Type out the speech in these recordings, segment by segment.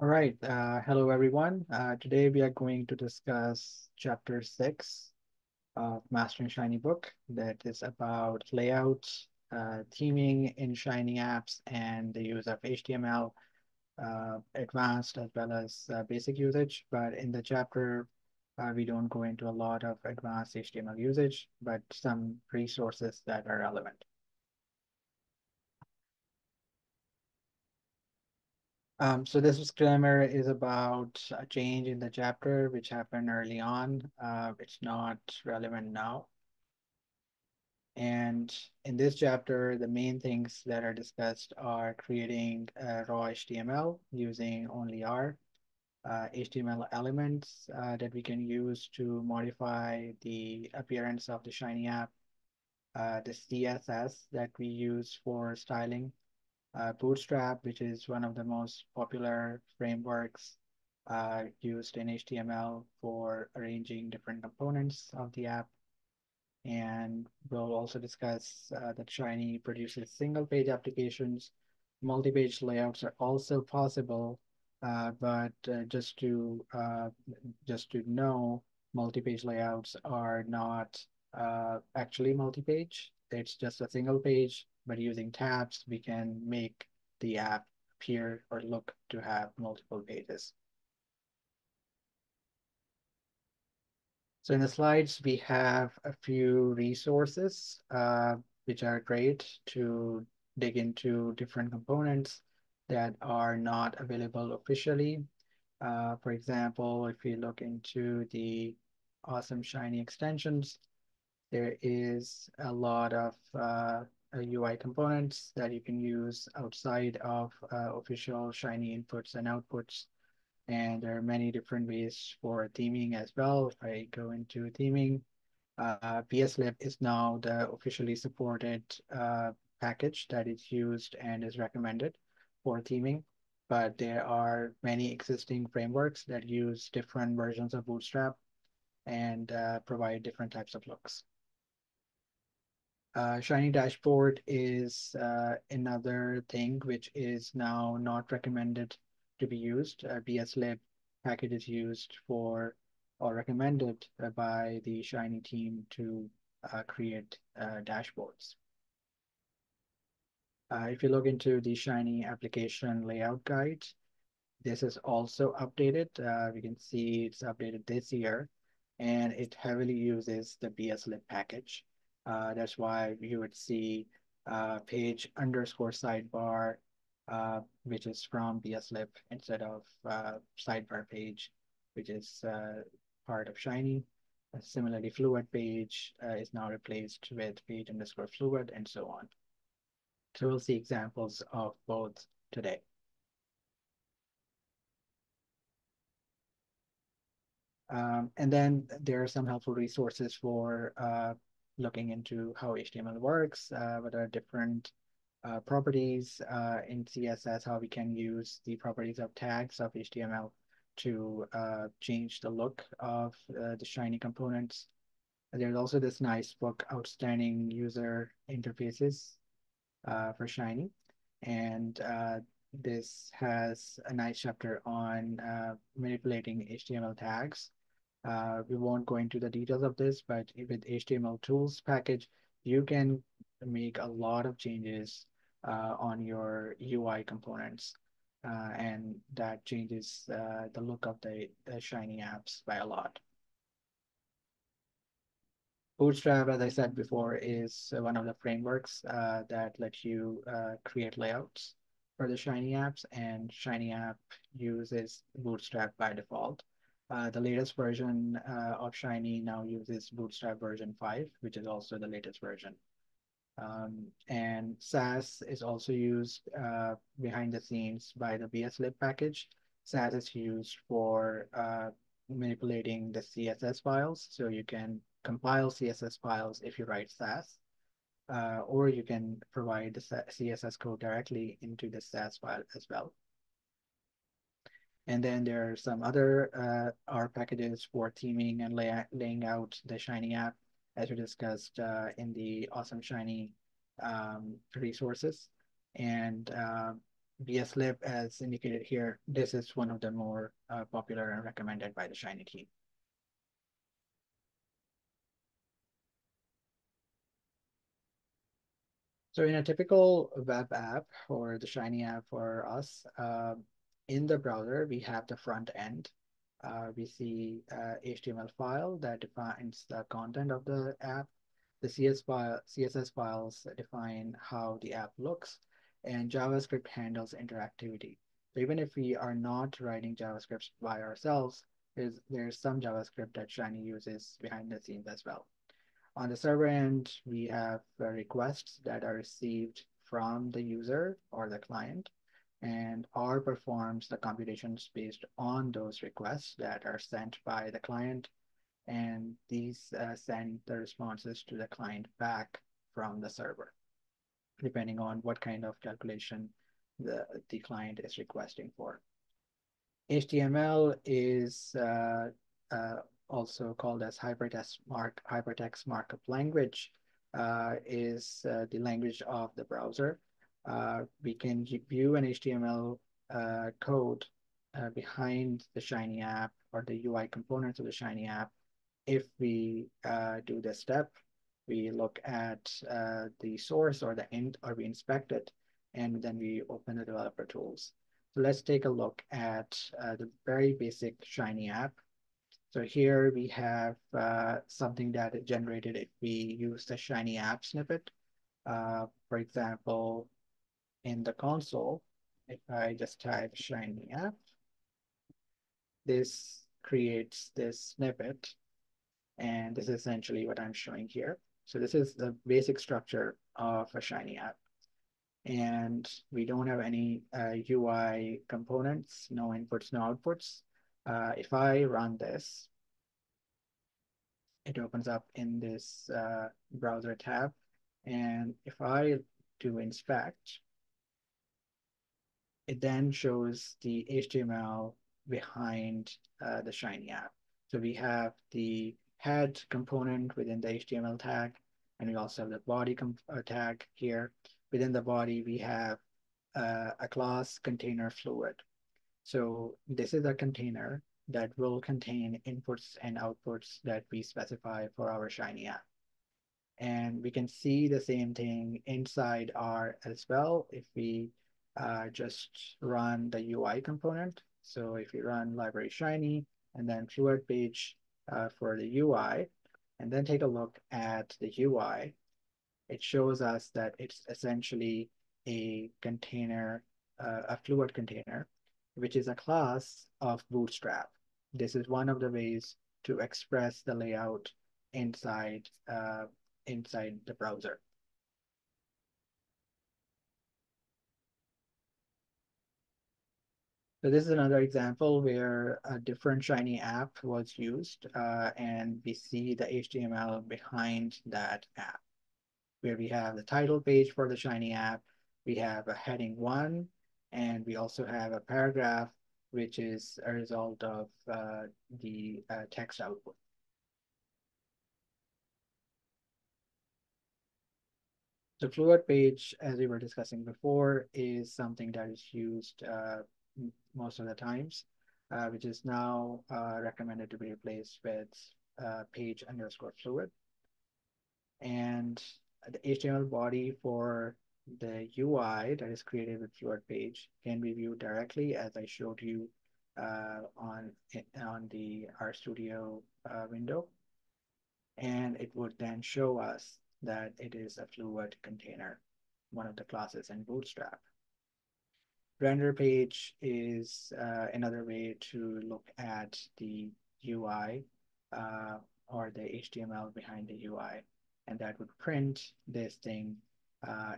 All right, hello everyone. Today we are going to discuss chapter 6 of Mastering Shiny Book that is about layouts, theming in Shiny apps, and the use of HTML, advanced as well as basic usage. But in the chapter, we don't go into a lot of advanced HTML usage, but some resources that are relevant. So this disclaimer is about a change in the chapter which happened early on. It's not relevant now. And in this chapter, the main things that are discussed are creating raw HTML using only R, HTML elements that we can use to modify the appearance of the Shiny app, the CSS that we use for styling, Bootstrap, which is one of the most popular frameworks used in HTML for arranging different components of the app. And we'll also discuss that Shiny produces single-page applications. Multi-page layouts are also possible, but just to know, multi-page layouts are not actually multi-page. It's just a single page, but using tabs, we can make the app appear or look to have multiple pages. So in the slides, we have a few resources, which are great to dig into different components that are not available officially. For example, if you look into the awesome Shiny extensions, there is a lot of UI components that you can use outside of official Shiny inputs and outputs. And there are many different ways for theming as well. If I go into theming, PSLib is now the officially supported package that is used and is recommended for theming. But there are many existing frameworks that use different versions of Bootstrap and provide different types of looks. Shiny dashboard is another thing which is now not recommended to be used. BSLib package is used for or recommended by the Shiny team to create dashboards. If you look into the Shiny application layout guide, this is also updated. We can see it's updated this year, and it heavily uses the BSLib package. That's why you would see page underscore sidebar, which is from BSLib, instead of sidebar page, which is part of Shiny. Similarly, fluid page is now replaced with page underscore fluid, and so on. So we'll see examples of both today. And then there are some helpful resources for looking into how HTML works, what are different properties in CSS, how we can use the properties of tags of HTML to change the look of the Shiny components. And there's also this nice book, Outstanding User Interfaces for Shiny. And this has a nice chapter on manipulating HTML tags. We won't go into the details of this, but with HTML tools package, you can make a lot of changes on your UI components, and that changes the look of the Shiny apps by a lot. Bootstrap, as I said before, is one of the frameworks that let you create layouts for the Shiny apps, and Shiny app uses Bootstrap by default. The latest version of Shiny now uses Bootstrap version 5, which is also the latest version. And Sass is also used behind the scenes by the BSLib package. Sass is used for manipulating the CSS files. So you can compile CSS files if you write Sass, or you can provide the CSS code directly into the Sass file as well. And then there are some other R packages for theming and laying out the Shiny app, as we discussed in the awesome Shiny resources. And BSLib, as indicated here, this is one of the more popular and recommended by the Shiny team. So in a typical web app or the Shiny app for us, in the browser, we have the front end. We see a HTML file that defines the content of the app. The CSS files define how the app looks, and JavaScript handles interactivity. So even if we are not writing JavaScript by ourselves, there's some JavaScript that Shiny uses behind the scenes as well. On the server end, we have requests that are received from the user or the client, and R performs the computations based on those requests that are sent by the client, and these send the responses to the client back from the server, depending on what kind of calculation the client is requesting for. HTML is also called as Hypertext Markup Language, is the language of the browser. We can view an HTML code behind the Shiny app or the UI components of the Shiny app. If we do this step, we look at the source or the end, or we inspect it, and then we open the developer tools. So let's take a look at the very basic Shiny app. So here we have something that is generated if we use the Shiny app snippet. For example, in the console, if I just type Shiny app, this creates this snippet. And this is essentially what I'm showing here. So this is the basic structure of a Shiny app. And we don't have any UI components, no inputs, no outputs. If I run this, it opens up in this browser tab. And if I do inspect, it then shows the HTML behind the Shiny app. So we have the head component within the HTML tag, and we also have the body tag here. Within the body, we have a class container fluid. So this is a container that will contain inputs and outputs that we specify for our Shiny app. And we can see the same thing inside R as well if we just run the UI component. So if you run library Shiny and then fluid page, for the UI, and then take a look at the UI, it shows us that it's essentially a container, a fluid container, which is a class of Bootstrap. This is one of the ways to express the layout inside the browser. So this is another example where a different Shiny app was used, and we see the HTML behind that app, where we have the title page for the Shiny app, we have a heading 1, and we also have a paragraph, which is a result of the text output. The fluid page, as we were discussing before, is something that is used most of the times, which is now recommended to be replaced with page underscore fluid. And the HTML body for the UI that is created with fluid page can be viewed directly, as I showed you on the RStudio window. And it would then show us that it is a fluid container, one of the classes in Bootstrap. Render page is another way to look at the UI or the HTML behind the UI, and that would print this thing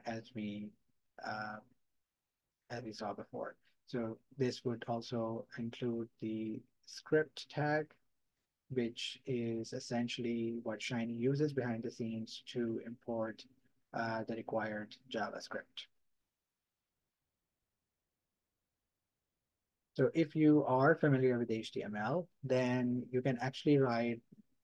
as we saw before. So this would also include the script tag, which is essentially what Shiny uses behind the scenes to import the required JavaScript. So if you are familiar with HTML, then you can actually write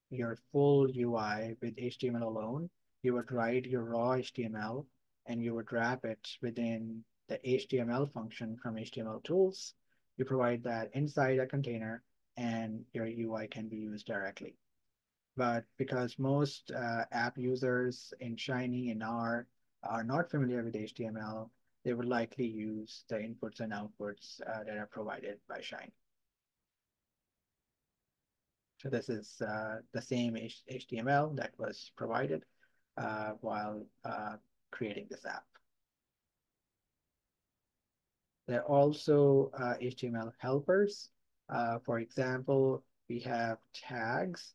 your full UI with HTML alone. You would write your raw HTML, and you would wrap it within the HTML function from HTML tools. You provide that inside a container and your UI can be used directly. But because most app users in Shiny and R are not familiar with HTML, they would likely use the inputs and outputs that are provided by Shiny. So this is the same HTML that was provided while creating this app. There are also HTML helpers. For example, we have tags.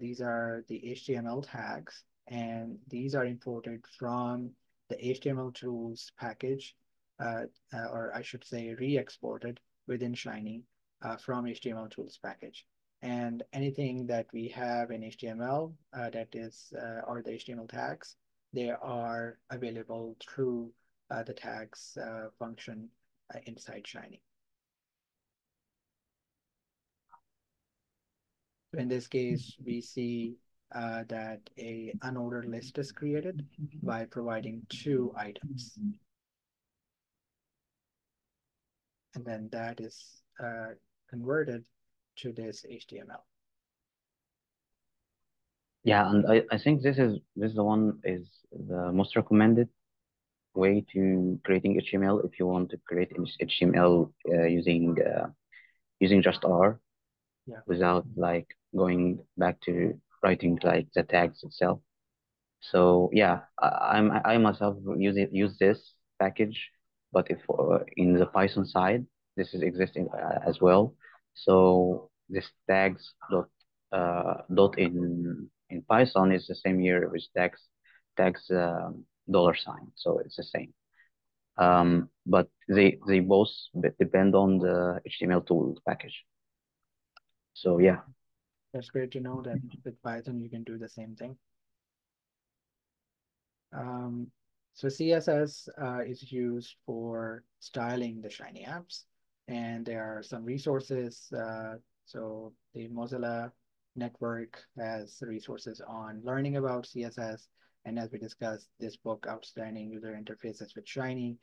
These are the HTML tags, and these are imported from the HTML tools package, or I should say re-exported within Shiny from HTML tools package. And anything that we have in HTML that is, or the HTML tags, they are available through the tags function inside Shiny. In this case, we see that an unordered list is created by providing two items. And then that is converted to this HTML. Yeah, and I think this is the one is the most recommended way to creating HTML if you want to create HTML using just R. Yeah. Without like going back to writing like the tags itself. So yeah, I myself use this package, but if in the Python side, this is existing as well. So this tags dot in Python is the same here with tags $. So it's the same. But they both depend on the HTML tool package. So yeah, that's great to know that with Python you can do the same thing. So CSS is used for styling the Shiny apps, and there are some resources. So the Mozilla network has resources on learning about CSS, and as we discussed, this book Outstanding User Interfaces with Shiny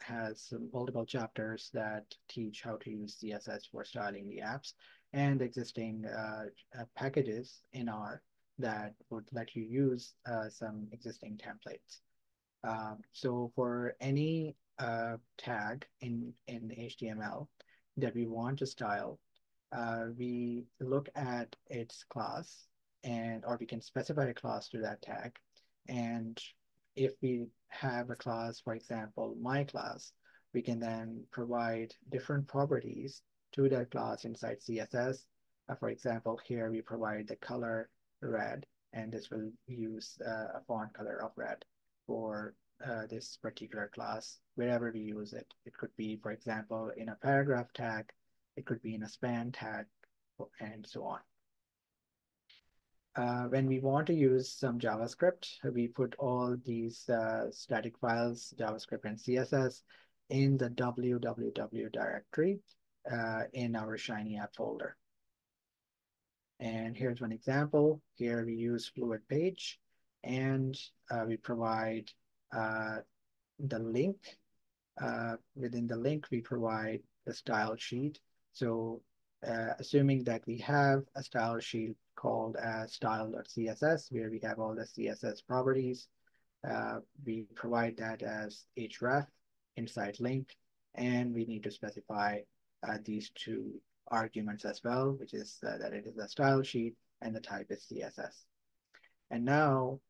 has multiple chapters that teach how to use CSS for styling the apps, and existing packages in R that would let you use some existing templates. So for any tag in HTML that we want to style, we look at its class, and or we can specify a class to that tag. And if we have a class, for example, my class, we can then provide different properties to that class inside CSS. For example, here we provide the color red, and this will use a font color of red for this particular class, wherever we use it. It could be, for example, in a paragraph tag, it could be in a span tag, and so on. When we want to use some JavaScript, we put all these static files, JavaScript and CSS, in the www directory in our Shiny app folder. And here's one example. Here we use fluid page, and we provide the link. Within the link, we provide the style sheet. So assuming that we have a style sheet called style.css, where we have all the CSS properties, we provide that as href inside link, and we need to specify these two arguments as well, which is that it is a style sheet and the type is CSS. And now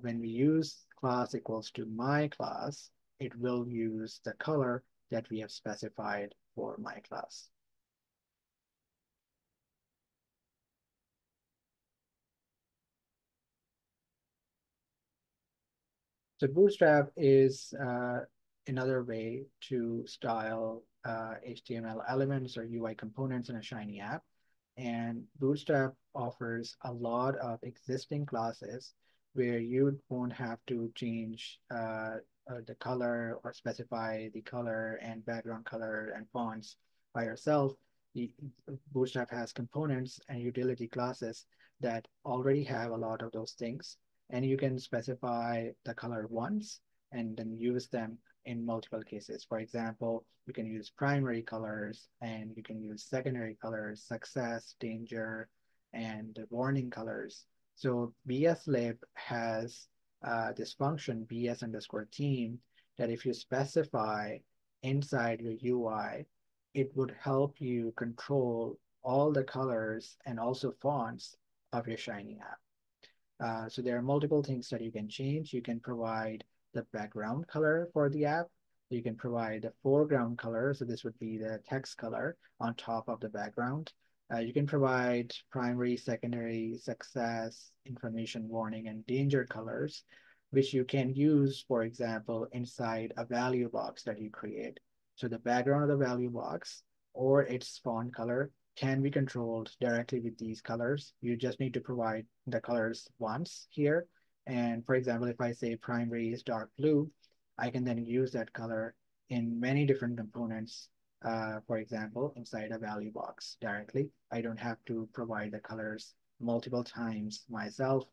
when we use class equals to my class, it will use the color that we have specified for my class. So Bootstrap is another way to style HTML elements or UI components in a Shiny app. And Bootstrap offers a lot of existing classes where you won't have to change the color or specify the color and background color and fonts by yourself. Bootstrap has components and utility classes that already have a lot of those things. And you can specify the color once and then use them in multiple cases. For example, you can use primary colors and you can use secondary colors, success, danger, and warning colors. So BSLib has this function BS_team that if you specify inside your UI, it would help you control all the colors and also fonts of your Shiny app. So there are multiple things that you can change. You can provide the background color for the app. You can provide the foreground color. So this would be the text color on top of the background. You can provide primary, secondary, success, information, warning, and danger colors, which you can use, for example, inside a value box that you create. So the background of the value box or its font color can be controlled directly with these colors. You just need to provide the colors once here. And for example, if I say primary is dark blue, I can then use that color in many different components. For example, inside a value box directly. I don't have to provide the colors multiple times myself,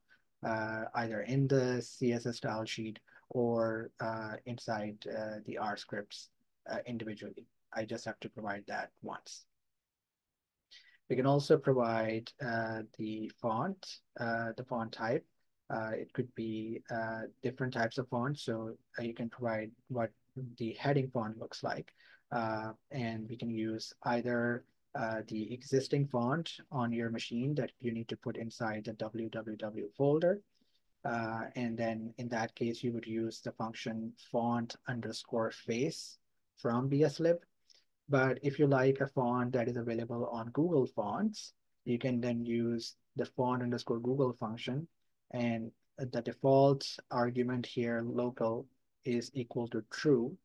either in the CSS style sheet or inside the R scripts individually. I just have to provide that once. We can also provide the font type. It could be different types of fonts. So you can provide what the heading font looks like. And we can use either the existing font on your machine that you need to put inside the www folder. And then in that case, you would use the function font_face from BSLib. But if you like a font that is available on Google Fonts, you can then use the font_Google function. And the default argument here, local, is equal to true.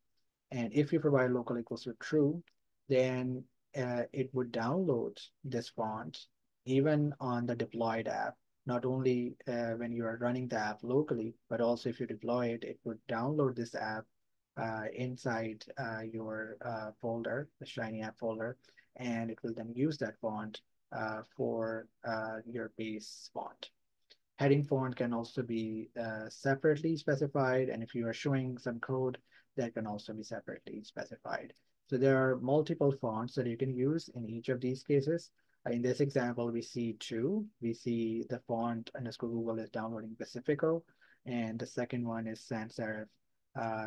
And if you provide local equals to true, then it would download this font even on the deployed app, not only when you are running the app locally, but also if you deploy it, it would download this app inside your folder, the Shiny app folder, and it will then use that font for your base font. Heading font can also be separately specified, and if you are showing some code, that can also be separately specified. So there are multiple fonts that you can use in each of these cases. In this example, we see two. We see the font_Google is downloading Pacifico, and the second one is sans serif.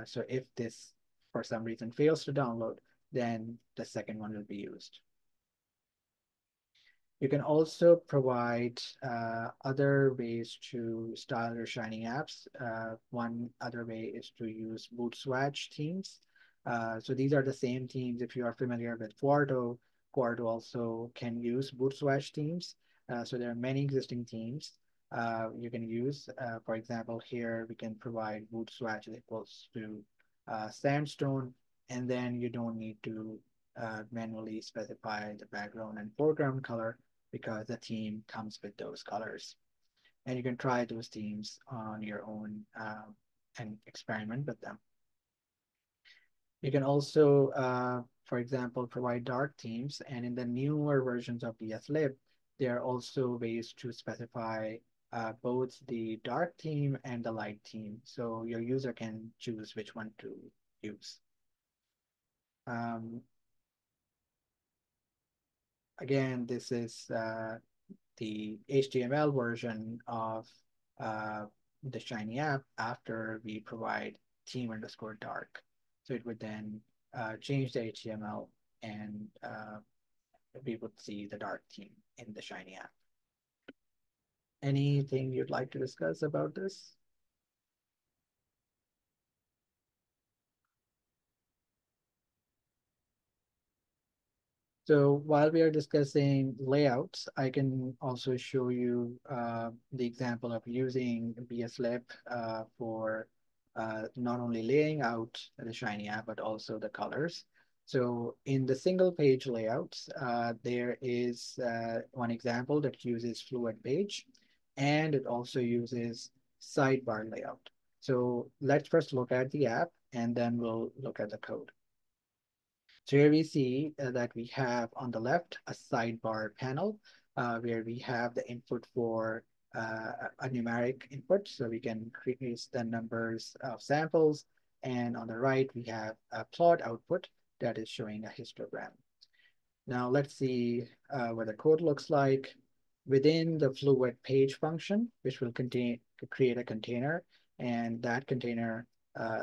So if this, for some reason, fails to download, then the second one will be used. You can also provide other ways to style your Shiny apps. One other way is to use Bootswatch themes. So these are the same themes. If you are familiar with Quarto, Quarto also can use Bootswatch themes. So there are many existing themes. You can use, for example, here we can provide Bootswatch equals to sandstone, and then you don't need to manually specify the background and foreground color because the theme comes with those colors. And you can try those themes on your own and experiment with them. You can also, for example, provide dark themes, and in the newer versions of BSLib, there are also ways to specify both the dark theme and the light theme. So your user can choose which one to use. Again, this is the HTML version of the Shiny app after we provide theme_dark. So it would then change the HTML, and we would see the dark theme in the Shiny app. Anything you'd like to discuss about this? So while we are discussing layouts, I can also show you the example of using BSLib for not only laying out the Shiny app, but also the colors. So in the single page layouts, there is one example that uses fluid page. And it also uses sidebar layout. So let's first look at the app, and then we'll look at the code. So here we see that we have on the left a sidebar panel where we have the input for a numeric input. So we can increase the numbers of samples, And on the right, we have a plot output that is showing a histogram. Now let's see what the code looks like. Within the fluid page function, which will create a container, and that container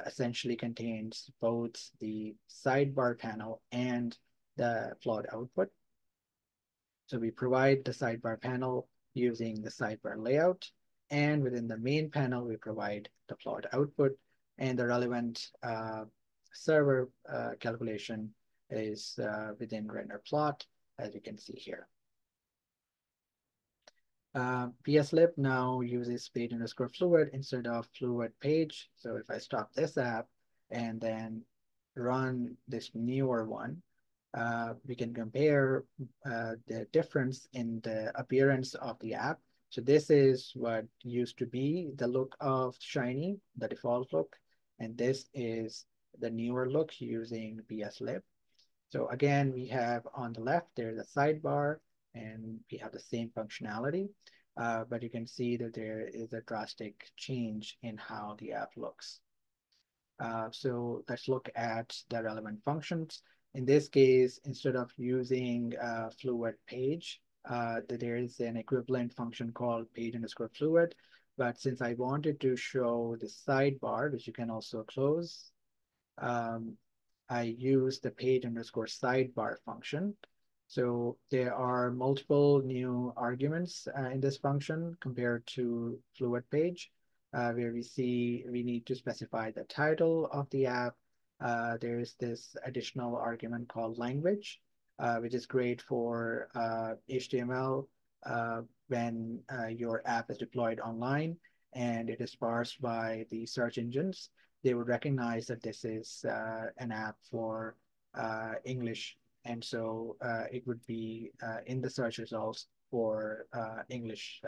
essentially contains both the sidebar panel and the plot output. So we provide the sidebar panel using the sidebar layout, and within the main panel, we provide the plot output, and the relevant server calculation is within render plot, as you can see here. PSLib now uses page_fluid instead of fluid page. So if I stop this app and then run this newer one, we can compare the difference in the appearance of the app. So this is what used to be the look of Shiny, the default look, and this is the newer look using BSLib. So again, we have on the left, there's a sidebar, and we have the same functionality, but you can see that there is a drastic change in how the app looks. So let's look at the relevant functions. In this case, instead of using fluid page, there is an equivalent function called page_fluid, but since I wanted to show the sidebar, which you can also close, I use the page_sidebar function. So there are multiple new arguments in this function compared to fluid page, where we see we need to specify the title of the app. There is this additional argument called language, which is great for HTML when your app is deployed online and it is parsed by the search engines. They would recognize that this is an app for English. And so it would be in the search results for English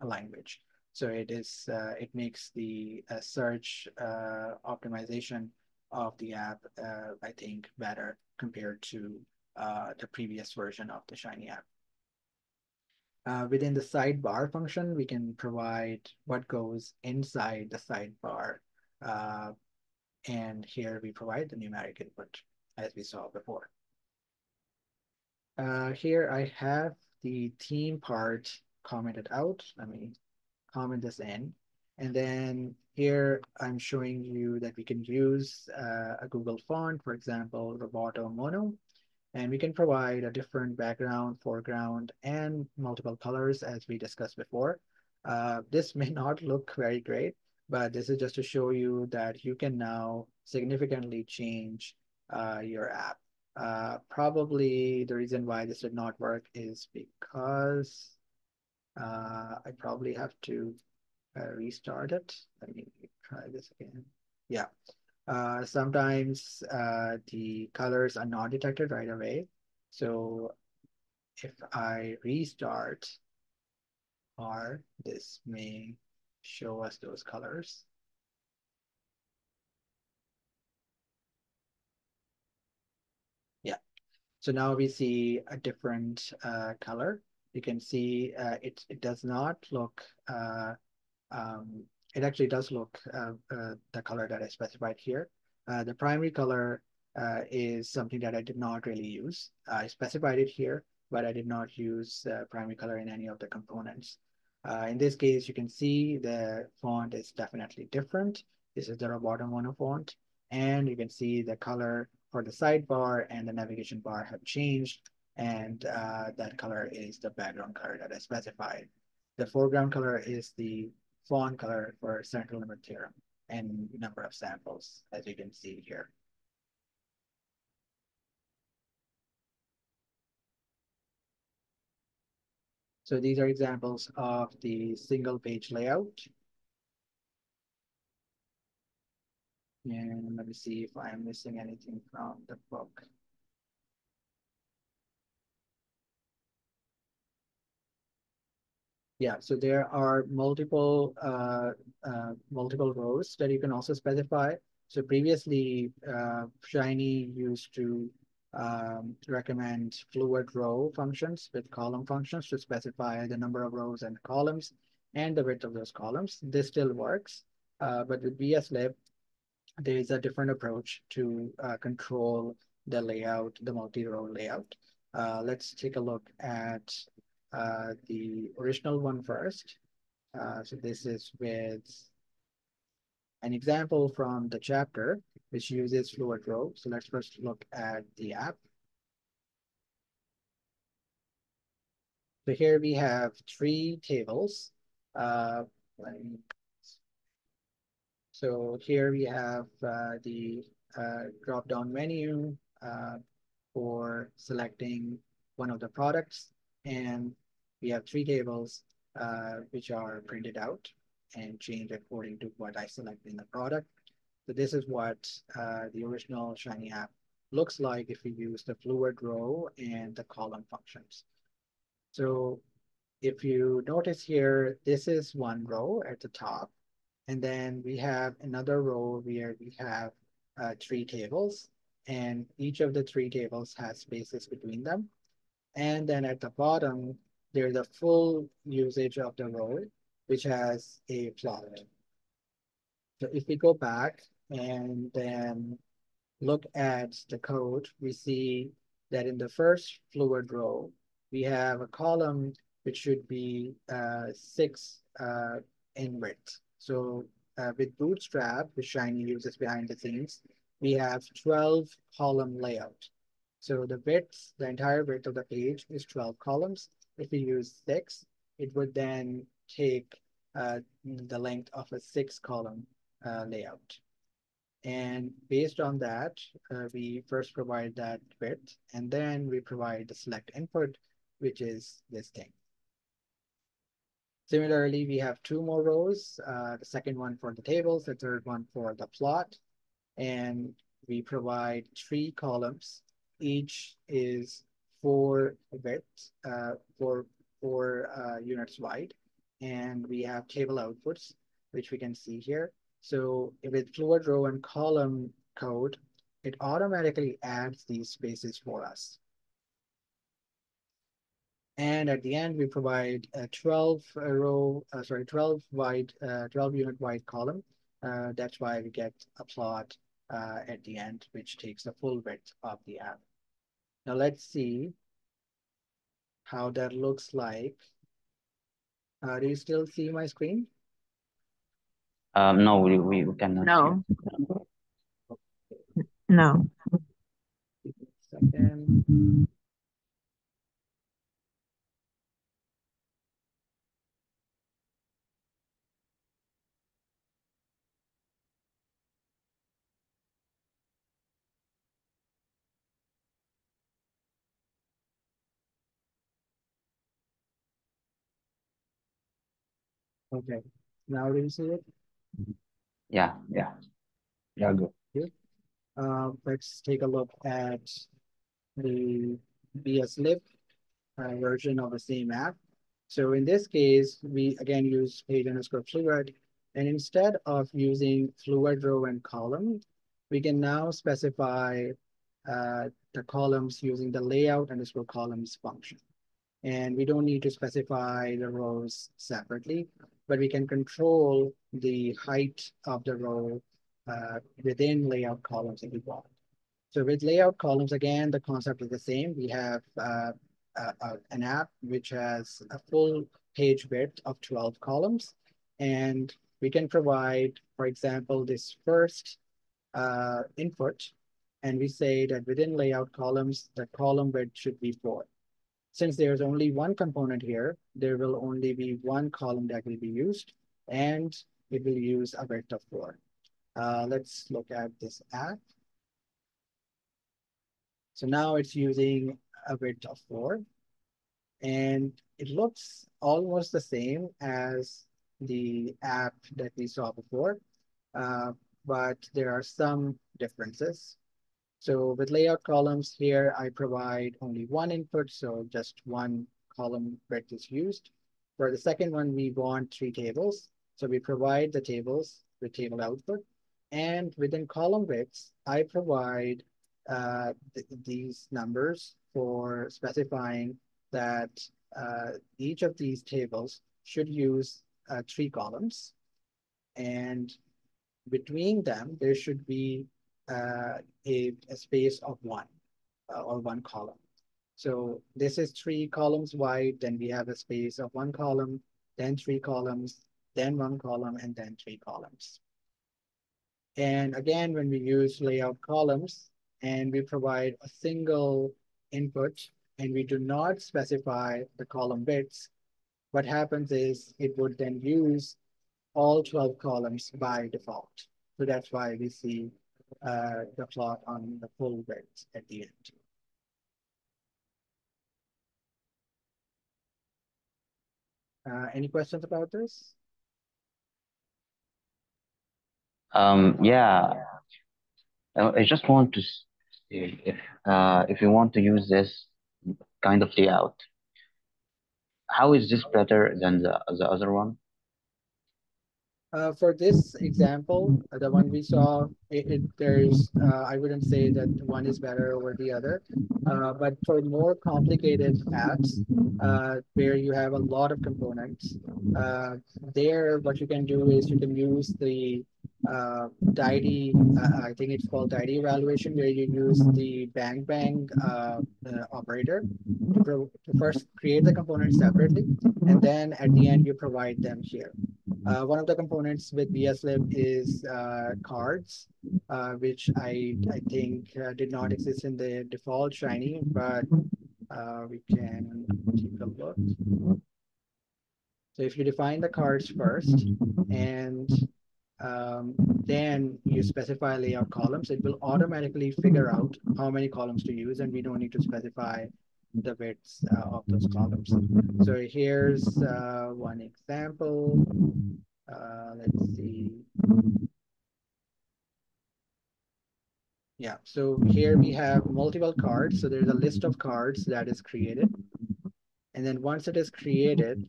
language. So it is it makes the search optimization of the app, I think, better compared to the previous version of the Shiny app. Within the sidebar function, we can provide what goes inside the sidebar. And here we provide the numeric input, as we saw before. Here I have the theme part commented out. Let me comment this in. And then here I'm showing you that we can use a Google font, for example, Roboto Mono. And we can provide a different background, foreground, and multiple colors as we discussed before. This may not look very great, but this is just to show you that you can now significantly change your app. Probably the reason why this did not work is because I probably have to restart it. Let me try this again. Yeah, sometimes the colors are not detected right away. So if I restart R, this may show us those colors. So now we see a different color. You can see it does not look, it actually does look the color that I specified here. The primary color is something that I did not really use. I specified it here, but I did not use primary color in any of the components. In this case, you can see the font is definitely different. This is the Roboto Mono font, and you can see the color for the sidebar and the navigation bar have changed, and that color is the background color that I specified. The foreground color is the font color for central limit theorem and number of samples, as you can see here. So these are examples of the single page layout. And let me see if I'm missing anything from the book. Yeah, so there are multiple multiple rows that you can also specify. So previously, Shiny used to recommend fluid row functions with column functions to specify the number of rows and columns and the width of those columns. This still works, but with BSLib, there is a different approach to control the layout, the multi-row layout. Let's take a look at the original one first. So this is with an example from the chapter, which uses fluid row. So let's first look at the app. So here we have three tables. So here we have the drop-down menu for selecting one of the products. And we have three tables which are printed out and changed according to what I select in the product. So this is what the original Shiny app looks like if we use the fluid row and the column functions. So if you notice here, this is one row at the top, and then we have another row where we have three tables, and each of the three tables has spaces between them. And then at the bottom, there's a full usage of the row, which has a plot. So if we go back and then look at the code, we see that in the first fluid row, we have a column which should be 6 in width. So with Bootstrap, which Shiny uses behind the scenes, we have 12 column layout. So the width, the entire width of the page is 12 columns. If we use 6, it would then take the length of a 6-column layout. And based on that, we first provide that width, and then we provide the select input, which is this thing. Similarly, we have two more rows, the second one for the tables, the third one for the plot, and we provide three columns. Each is 4 width, four units wide, and we have table outputs, which we can see here. So with fluid row and column code, it automatically adds these spaces for us. And at the end, we provide a 12-unit wide column. That's why we get a plot at the end, which takes the full width of the app. Now let's see how that looks like. Do you still see my screen? No, we cannot. No. No. Give me a second. Okay, now do you see it? Yeah, good. Okay. Let's take a look at the BSLib version of the same app. So in this case, we again use page_fluid, and instead of using fluid row and column, we can now specify the columns using the layout_columns function. And we don't need to specify the rows separately, but we can control the height of the row within layout columns if we want. So with layout columns, again, the concept is the same. We have an app which has a full page width of 12 columns, and we can provide, for example, this first input, and we say that within layout columns, the column width should be 4. Since there's only one component here, there will only be one column that will be used, and it will use a width of 4. Let's look at this app. So now it's using a width of 4, and it looks almost the same as the app that we saw before, but there are some differences. So with layout columns here, I provide only one input, so just one column width is used. For the second one, we want three tables, so we provide the tables with table output. And within column widths, I provide these numbers for specifying that each of these tables should use 3 columns. And between them, there should be a space of one or one column. So this is 3 columns wide, then we have a space of 1 column, then 3 columns, then 1 column, and then 3 columns. And again, when we use layout columns and we provide a single input and we do not specify the column widths, what happens is it would then use all 12 columns by default. So that's why we see the plot on the full width at the end. Any questions about this? Yeah, I just want to see if you want to use this kind of layout, how is this better than the other one? For this example, the one we saw, there's I wouldn't say that one is better over the other, but for more complicated apps where you have a lot of components, there what you can do is you can use the tidy, I think it's called tidy evaluation, where you use the bang bang operator to first create the components separately, and then at the end you provide them here. One of the components with BSLib is cards, which I think did not exist in the default Shiny, but we can take a look. So if you define the cards first and then you specify layout columns, it will automatically figure out how many columns to use, and we don't need to specify the widths of those columns. So here's one example. Let's see. Yeah, so here we have multiple cards. So there's a list of cards that is created. And then once it is created,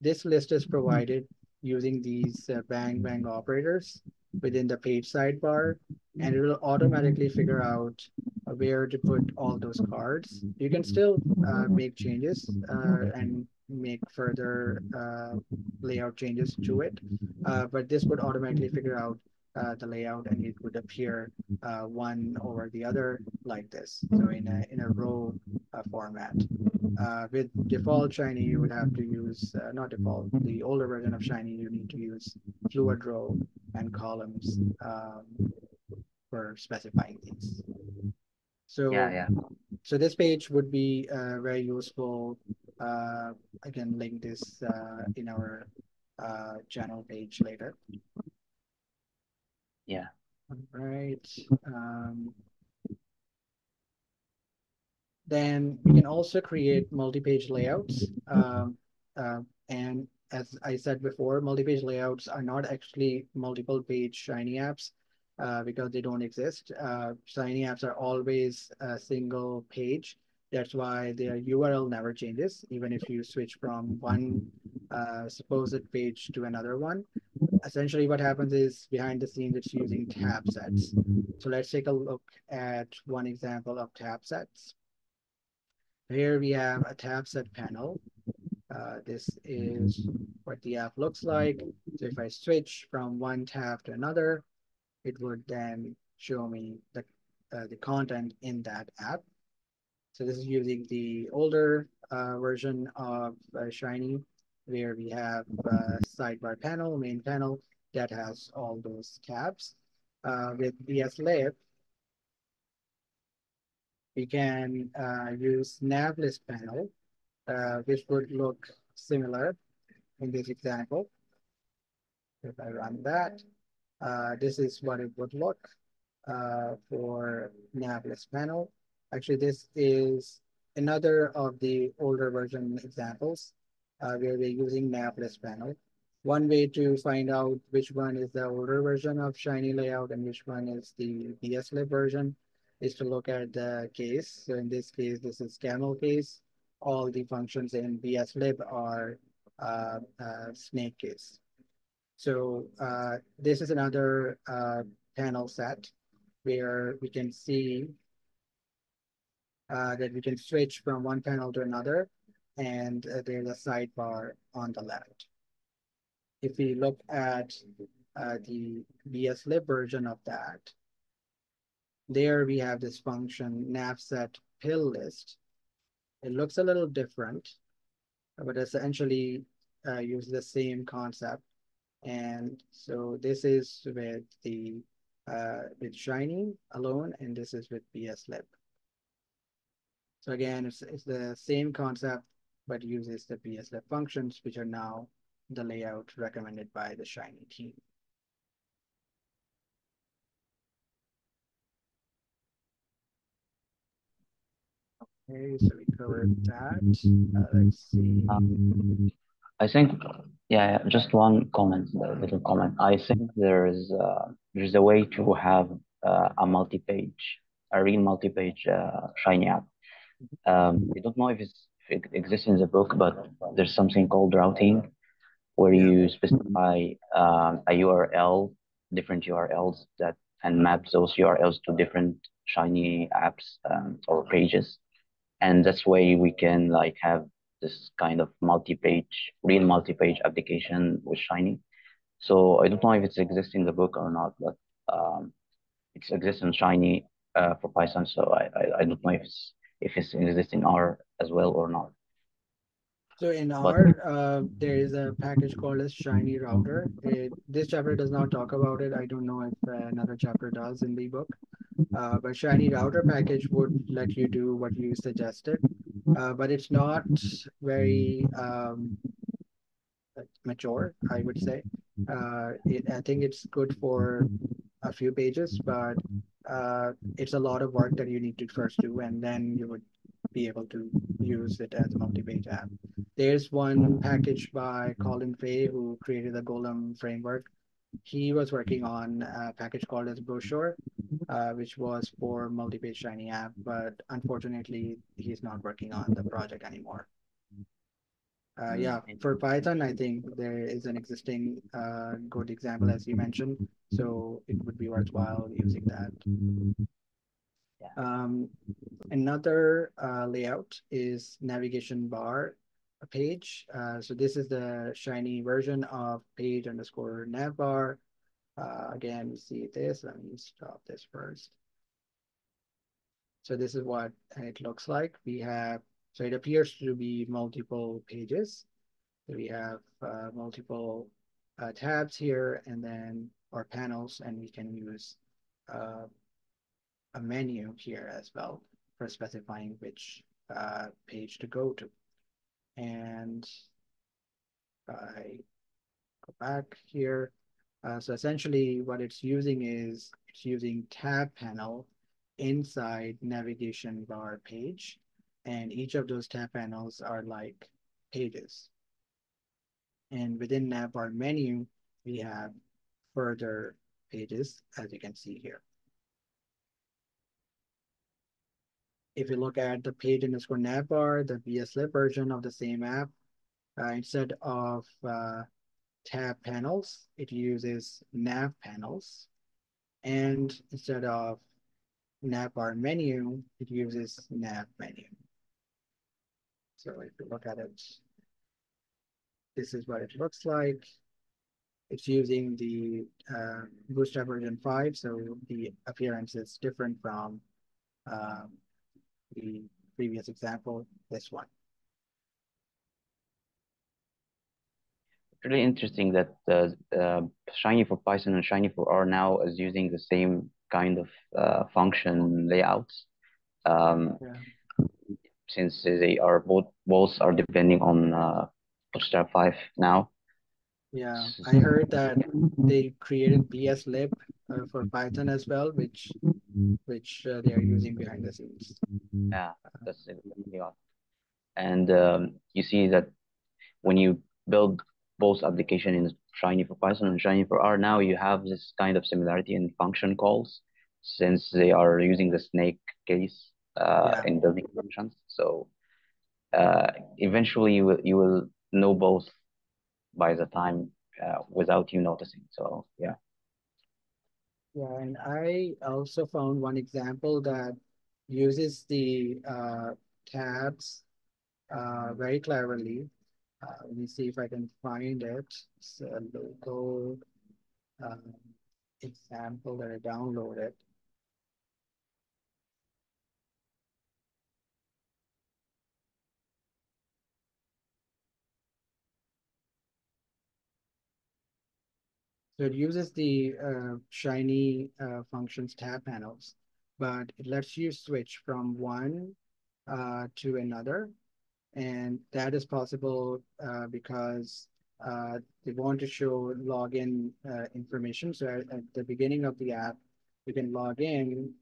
this list is provided using these bang bang operators within the page sidebar, and it will automatically figure out where to put all those cards. You can still make changes and make further layout changes to it, but this would automatically figure out the layout, and it would appear one over the other like this, so in a row format. With default Shiny, you would have to use, not default, the older version of Shiny, you need to use fluid row and columns for specifying things. So, so this page would be very useful. I can link this in our channel page later. Yeah. All right. Then we can also create multi-page layouts. And as I said before, multi-page layouts are not actually multiple page Shiny apps because they don't exist. Shiny apps are always a single page. That's why their URL never changes, even if you switch from one supposed page to another one. Essentially what happens is behind the scenes, it's using tab sets. So let's take a look at one example of tab sets. Here we have a tab set panel. This is what the app looks like. So if I switch from one tab to another, it would then show me the content in that app. So this is using the older version of Shiny, where we have a sidebar panel, main panel, that has all those tabs. With BSLib, we can use navless panel, which would look similar in this example. If I run that, this is what it would look for navless panel. Actually, this is another of the older version examples where we're using navless panel. One way to find out which one is the older version of Shiny layout and which one is the BSLib version is to look at the case. So in this case, this is camel case. All the functions in BSLib are snake case. So this is another panel set where we can see that we can switch from one panel to another, and there's a sidebar on the left. If we look at the BSLib version of that. There we have this function navset pill list. It looks a little different, but essentially use the same concept. And so this is with the with Shiny alone, and this is with BSLib. So again, it's the same concept, but uses the BSLib functions, which are now the layout recommended by the Shiny team. Okay, so we covered that. Let's see. I think, yeah, just one comment, a little comment. I think there's a way to have a multi-page, a real multi-page Shiny app. I don't know if it exists in the book, but there's something called routing, where you specify a URL, different URLs that, and map those URLs to different Shiny apps or pages. And that's way we can like have this kind of multi-page, real multi-page application with Shiny. So I don't know if it exists in the book or not, but it exists in Shiny for Python. So I don't know if it exists in R as well or not. So in R, there is a package called as Shiny Router. This chapter does not talk about it. I don't know if another chapter does in the book. But Shiny Router package would let you do what you suggested. But it's not very mature, I would say. I think it's good for a few pages, but it's a lot of work that you need to first do, and then you would be able to use it as a multi-page app. There's one package by Colin Fay, who created the Golem framework. He was working on a package called as brochure, which was for multi-page Shiny app, but unfortunately, he's not working on the project anymore. Yeah, for Python, I think there is an existing good example, as you mentioned, so it would be worthwhile using that. Another layout is navigation bar page. So this is the Shiny version of page underscore nav bar. Again, we see this. Let me stop this first. So this is what it looks like. We have, so it appears to be multiple pages. So we have multiple tabs here, and then our panels, and we can use a menu here as well for specifying which page to go to. And if I go back here, so essentially what it's using is it's using tab panel inside navigation bar page, and each of those tab panels are like pages. And within nav bar menu, we have further pages, as you can see here. If you look at the page underscore navbar, the BSLib version of the same app, instead of tab panels, it uses nav panels. And instead of navbar menu, it uses nav menu. So if you look at it, this is what it looks like. It's using the Bootstrap version 5, so the appearance is different from the previous example, this one. Really interesting that Shiny for Python and Shiny for R now is using the same kind of function layouts, since they are both are depending on Bootstrap 5 now. Yeah, I heard that they created BSLib for Python as well, which they are using behind the scenes. Yeah, that's exactly right. And you see that when you build both application in Shiny for Python and Shiny for R, now you have this kind of similarity in function calls, since they are using the snake case in building functions. So eventually you will know both by the time without you noticing. So yeah. Yeah, and I also found one example that uses the tabs very cleverly. Let me see if I can find it. So local example that I downloaded. So it uses the Shiny functions tab panels, but it lets you switch from one to another. And that is possible because they want to show login information. So at the beginning of the app, you can log in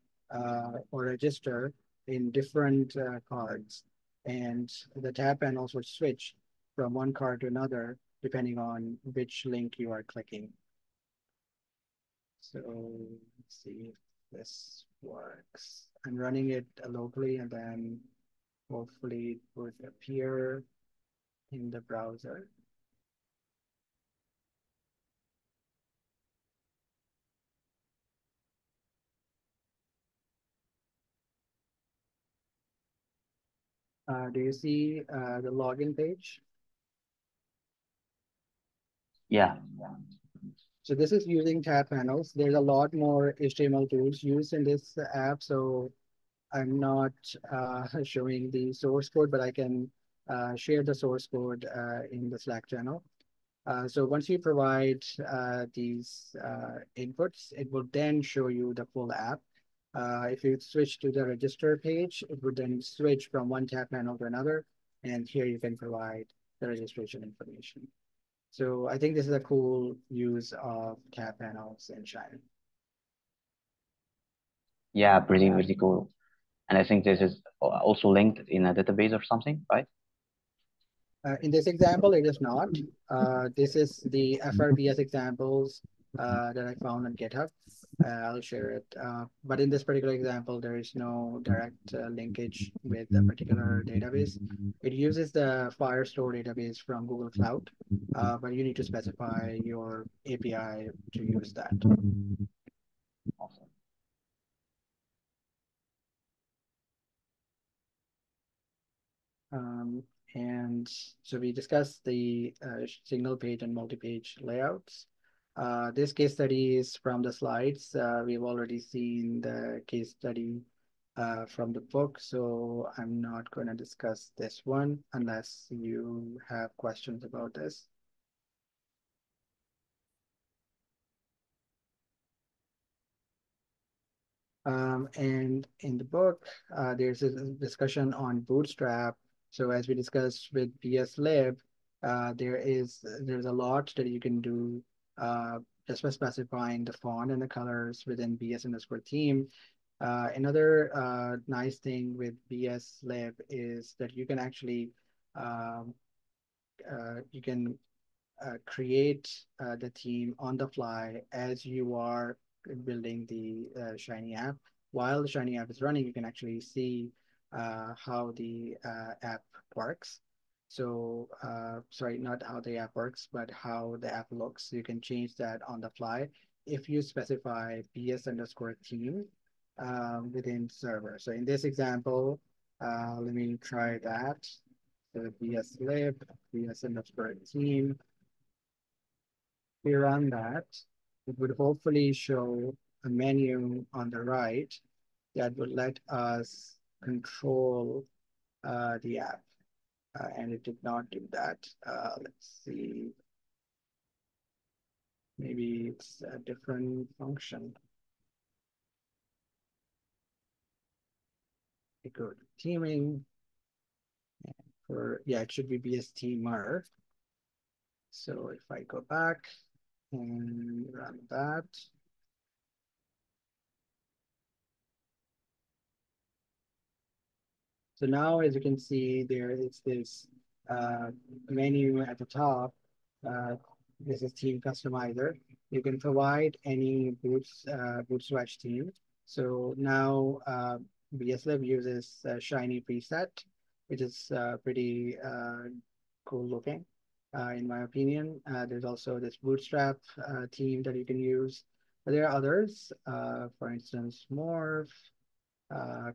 or register in different cards. And the tab panels will switch from one card to another, depending on which link you are clicking. So let's see if this works. I'm running it locally, and then hopefully it would appear in the browser. Do you see the login page? Yeah. So this is using tab panels. There's a lot more HTML tools used in this app. So I'm not showing the source code, but I can share the source code in the Slack channel. So once you provide these inputs, it will then show you the full app. If you switch to the register page, it would then switch from one tab panel to another. And here you can provide the registration information. So I think this is a cool use of tab panels in Shiny. Yeah, really cool. And I think this is also linked in a database or something, right? In this example, it is not. This is the FRBS examples that I found on GitHub. I'll share it. But in this particular example, there is no direct linkage with a particular database. It uses the Firestore database from Google Cloud, but you need to specify your API to use that. Awesome. And so we discussed the single page and multi-page layouts. This case study is from the slides. We've already seen the case study from the book, so I'm not going to discuss this one unless you have questions about this. And in the book, there's a discussion on Bootstrap. So as we discussed with PSLib, there's a lot that you can do just by specifying the font and the colors within BS_theme. Another nice thing with BSLib is that you can actually create the theme on the fly as you are building the Shiny app. While the Shiny app is running, you can actually see how the app works. So, sorry, not how the app works, but how the app looks. You can change that on the fly if you specify BS_theme within server. So in this example, let me try that. So BSLib, BS_theme. If we run that, it would hopefully show a menu on the right that would let us control the app. And it did not do that. Let's see. Maybe it's a different function. We go to theming. Yeah, it should be BSThemer. So if I go back and run that. So now, as you can see, there is this menu at the top. This is Theme Customizer. You can provide any Bootswatch theme. So now, BSLib uses Shiny preset, which is pretty cool looking, in my opinion. There's also this Bootstrap theme that you can use. But there are others, for instance, Morph,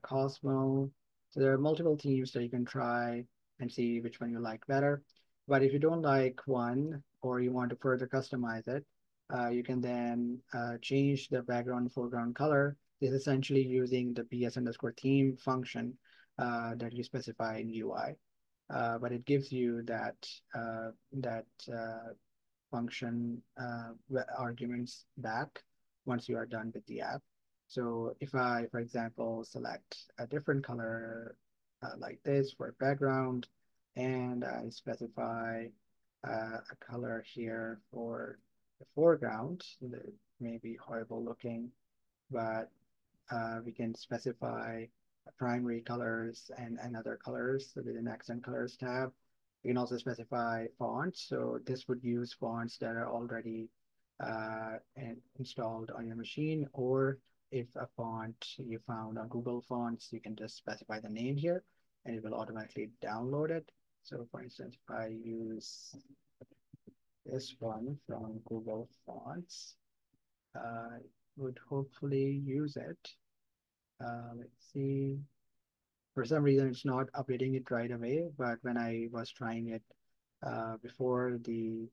Cosmo. So there are multiple themes that you can try and see which one you like better. But if you don't like one or you want to further customize it, You can then change the background and foreground color. This is essentially using the bs_theme function that you specify in UI, but it gives you that function arguments back once you are done with the app. So if I, for example, select a different color like this for background, and I specify a color here for the foreground, that may be horrible looking, but we can specify primary colors and other colors with an accent colors tab. You can also specify fonts. So this would use fonts that are already installed on your machine, or if a font you found on Google Fonts, you can just specify the name here and it will automatically download it. So for instance, if I use this one from Google Fonts, I would hopefully use it. Let's see. For some reason, it's not updating it right away, but when I was trying it before the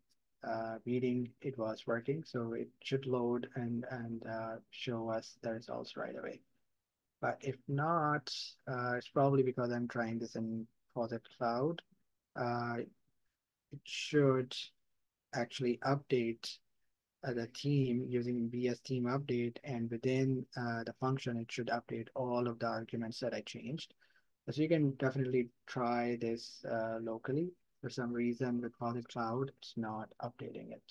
meeting, it was working. So it should load and show us the results right away. But if not, it's probably because I'm trying this in Project Cloud. It should actually update the theme using BS theme update, and within the function, it should update all of the arguments that I changed. So you can definitely try this locally. For some reason, with Project Cloud, it's not updating it.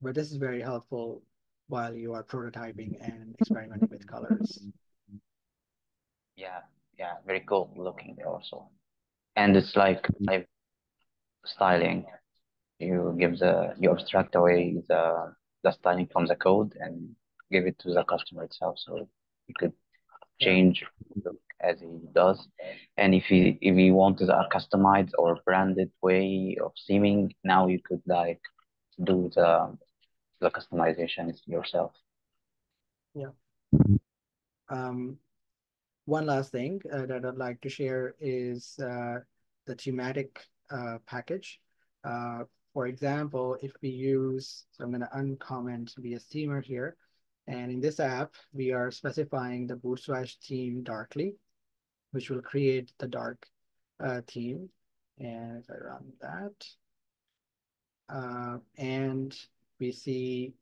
But this is very helpful while you are prototyping and experimenting with colors. Yeah, yeah, very cool looking also. And it's like live styling. You give the, you abstract away the styling from the code and give it to the customer itself, so you could change as he does. And if he wanted a customized or branded way of theming, now you could like do the customizations yourself. Yeah. One last thing that I'd like to share is the thematic package. For example, if we use, so I'm going to uncomment BS Themer here, and in this app, we are specifying the Bootswatch theme darkly, which will create the dark theme. And if I run that, and we see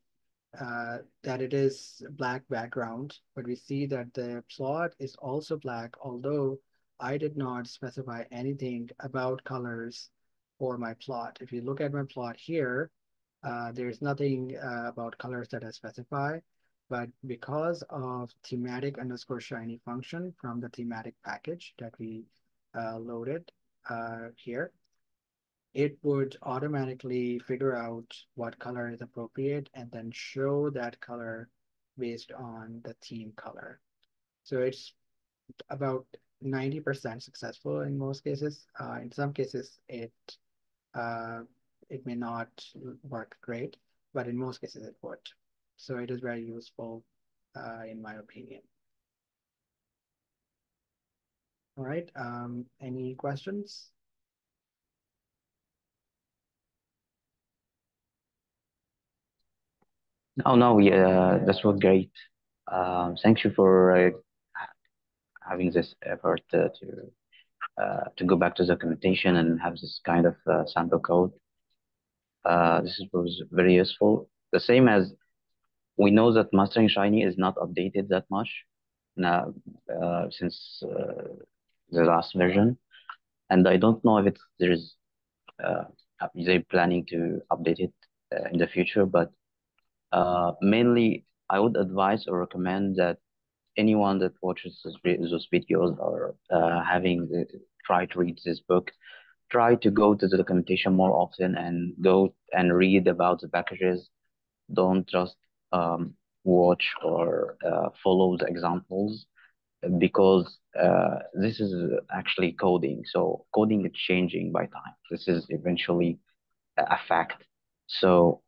that it is black background, but we see that the plot is also black, although I did not specify anything about colors for my plot. If you look at my plot here, there's nothing about colors that I specify, but because of thematic_shiny function from the thematic package that we loaded here, it would automatically figure out what color is appropriate and then show that color based on the theme color. So it's about 90% successful in most cases. In some cases, it may not work great, but in most cases it would. So it is very useful, in my opinion. All right, any questions? No, yeah, this was great. Thank you for having this effort to go back to the documentation and have this kind of sample code. This was very useful. The same as we know that Mastering Shiny is not updated that much now, since the last version, and I don't know if there's they're planning to update it in the future. But mainly, I would advise or recommend that anyone that watches those videos or try to read this book, try to go to the documentation more often and go and read about the packages. Don't just watch or follow the examples, because this is actually coding. So coding is changing by time. This is eventually a fact. So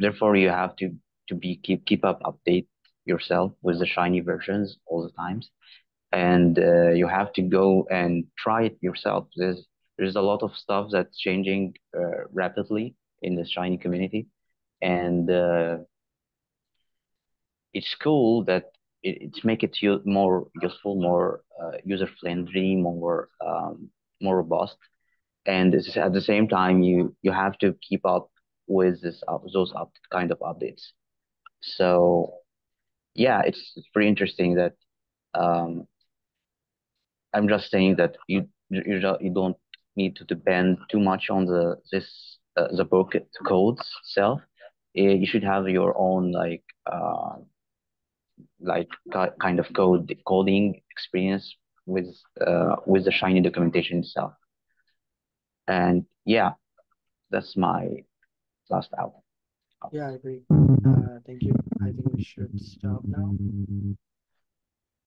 therefore, you have to keep update yourself with the Shiny versions all the times, and you have to go and try it yourself. There's a lot of stuff that's changing rapidly. in the Shiny community. And it's cool that it's make it more useful, more user-friendly, more robust. And it's, at the same time, you have to keep up with this those kind of updates. So yeah, it's pretty interesting that I'm just saying that you don't need to depend too much on the book codes itself. You should have your own kind of coding experience with the Shiny documentation itself. And yeah, that's my last hour. Yeah, I agree. Thank you. I think we should stop now.